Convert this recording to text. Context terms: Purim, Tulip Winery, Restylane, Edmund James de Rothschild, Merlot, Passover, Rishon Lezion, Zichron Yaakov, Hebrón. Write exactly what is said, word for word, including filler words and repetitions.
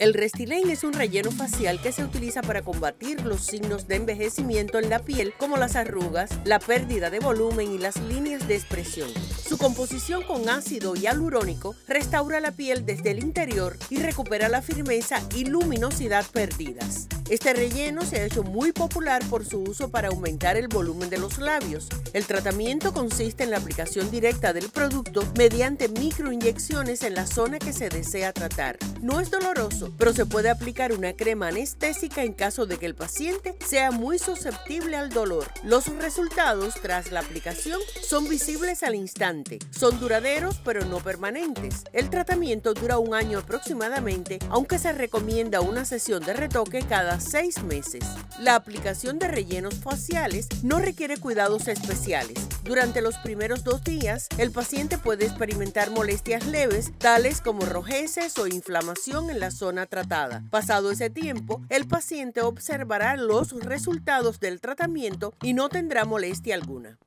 El Restylane es un relleno facial que se utiliza para combatir los signos de envejecimiento en la piel, como las arrugas, la pérdida de volumen y las líneas de expresión. Su composición con ácido hialurónico restaura la piel desde el interior y recupera la firmeza y luminosidad perdidas. Este relleno se ha hecho muy popular por su uso para aumentar el volumen de los labios. El tratamiento consiste en la aplicación directa del producto mediante microinyecciones en la zona que se desea tratar. No es doloroso, pero se puede aplicar una crema anestésica en caso de que el paciente sea muy susceptible al dolor. Los resultados tras la aplicación son visibles al instante. Son duraderos, pero no permanentes. El tratamiento dura un año aproximadamente, aunque se recomienda una sesión de retoque cada seis meses. La aplicación de rellenos faciales no requiere cuidados especiales. Durante los primeros dos días, el paciente puede experimentar molestias leves, tales como rojeces o inflamación en la zona tratada. Pasado ese tiempo, el paciente observará los resultados del tratamiento y no tendrá molestia alguna.